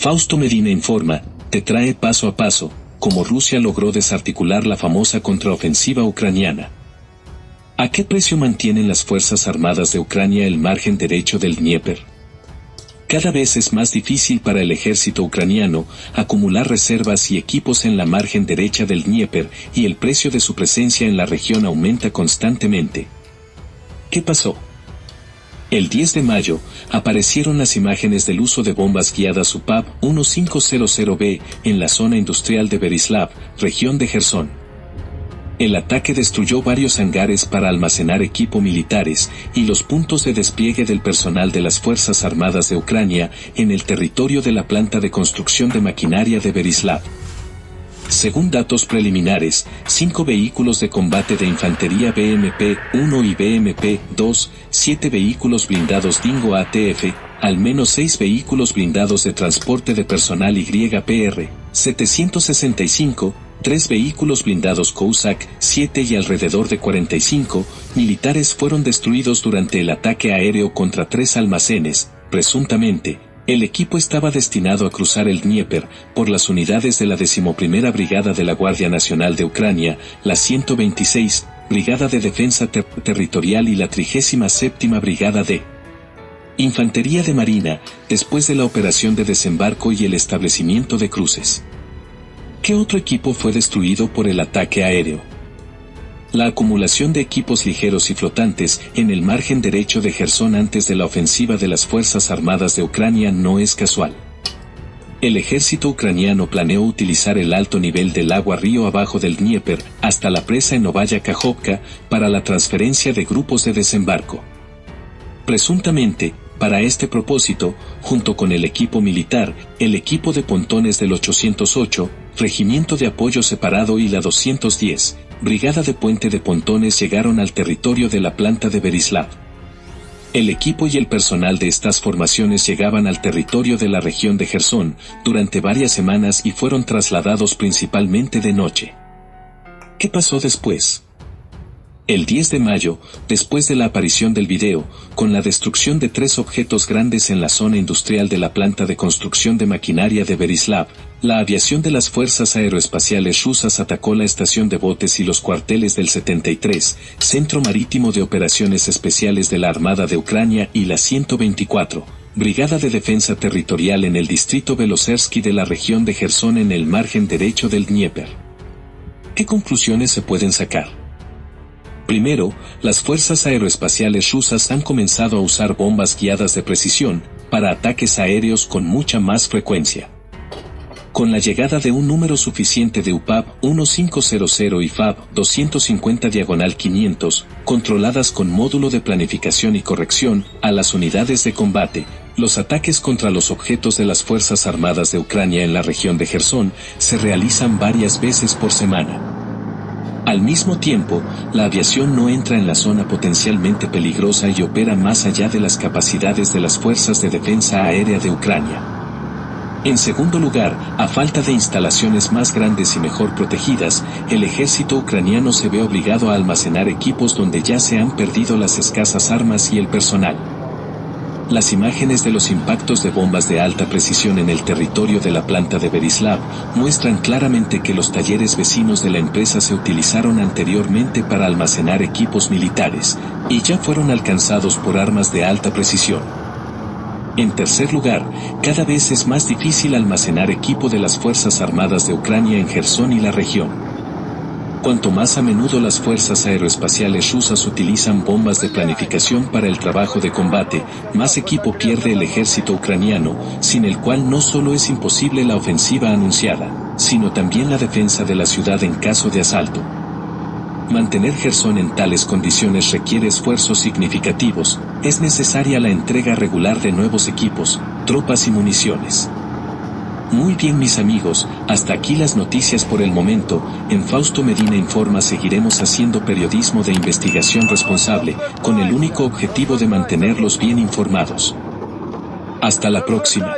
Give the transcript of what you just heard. Fausto Medina informa, te trae paso a paso, cómo Rusia logró desarticular la famosa contraofensiva ucraniana. ¿A qué precio mantienen las Fuerzas Armadas de Ucrania el margen derecho del Dnieper? Cada vez es más difícil para el ejército ucraniano acumular reservas y equipos en la margen derecha del Dnieper y el precio de su presencia en la región aumenta constantemente. ¿Qué pasó? El 10 de mayo, aparecieron las imágenes del uso de bombas guiadas UPAB-1500B en la zona industrial de Berislav, región de Jersón. El ataque destruyó varios hangares para almacenar equipo militares y los puntos de despliegue del personal de las Fuerzas Armadas de Ucrania en el territorio de la planta de construcción de maquinaria de Berislav. Según datos preliminares, 5 vehículos de combate de infantería BMP-1 y BMP-2, 7 vehículos blindados Dingo ATF, al menos 6 vehículos blindados de transporte de personal YPR-765, 3 vehículos blindados Kozak-7 y alrededor de 45 militares fueron destruidos durante el ataque aéreo contra 3 almacenes, presuntamente. El equipo estaba destinado a cruzar el Dnieper por las unidades de la 11ª Brigada de la Guardia Nacional de Ucrania, la 126 Brigada de Defensa Territorial y la 37ª Brigada de Infantería de Marina, después de la operación de desembarco y el establecimiento de cruces. ¿Qué otro equipo fue destruido por el ataque aéreo? La acumulación de equipos ligeros y flotantes en el margen derecho de Jersón antes de la ofensiva de las Fuerzas Armadas de Ucrania no es casual. El ejército ucraniano planeó utilizar el alto nivel del agua río abajo del Dnieper hasta la presa en Novaya Kahovka para la transferencia de grupos de desembarco. Presuntamente, para este propósito, junto con el equipo militar, el equipo de pontones del 808, Regimiento de Apoyo Separado y la 210, Brigada de Puente de Pontones llegaron al territorio de la planta de Berislav. El equipo y el personal de estas formaciones llegaban al territorio de la región de Jersón durante varias semanas y fueron trasladados principalmente de noche. ¿Qué pasó después? El 10 de mayo, después de la aparición del video, con la destrucción de 3 objetos grandes en la zona industrial de la planta de construcción de maquinaria de Berislav, la aviación de las fuerzas aeroespaciales rusas atacó la estación de botes y los cuarteles del 73, Centro Marítimo de Operaciones Especiales de la Armada de Ucrania y la 124, Brigada de Defensa Territorial en el distrito Belosersky de la región de Jersón en el margen derecho del Dnieper. ¿Qué conclusiones se pueden sacar? Primero, las fuerzas aeroespaciales rusas han comenzado a usar bombas guiadas de precisión para ataques aéreos con mucha más frecuencia. Con la llegada de un número suficiente de UPAB-1500 y FAB-250-500, controladas con módulo de planificación y corrección, a las unidades de combate, los ataques contra los objetos de las Fuerzas Armadas de Ucrania en la región de Jersón se realizan varias veces por semana. Al mismo tiempo, la aviación no entra en la zona potencialmente peligrosa y opera más allá de las capacidades de las Fuerzas de Defensa Aérea de Ucrania. En segundo lugar, a falta de instalaciones más grandes y mejor protegidas, el ejército ucraniano se ve obligado a almacenar equipos donde ya se han perdido las escasas armas y el personal. Las imágenes de los impactos de bombas de alta precisión en el territorio de la planta de Berislav muestran claramente que los talleres vecinos de la empresa se utilizaron anteriormente para almacenar equipos militares, y ya fueron alcanzados por armas de alta precisión. En tercer lugar, cada vez es más difícil almacenar equipo de las Fuerzas Armadas de Ucrania en Jersón y la región. Cuanto más a menudo las fuerzas aeroespaciales rusas utilizan bombas de planificación para el trabajo de combate, más equipo pierde el ejército ucraniano, sin el cual no solo es imposible la ofensiva anunciada, sino también la defensa de la ciudad en caso de asalto. Mantener Jersón en tales condiciones requiere esfuerzos significativos, es necesaria la entrega regular de nuevos equipos, tropas y municiones. Muy bien mis amigos, hasta aquí las noticias por el momento, en Fausto Medina Informa seguiremos haciendo periodismo de investigación responsable, con el único objetivo de mantenerlos bien informados. Hasta la próxima.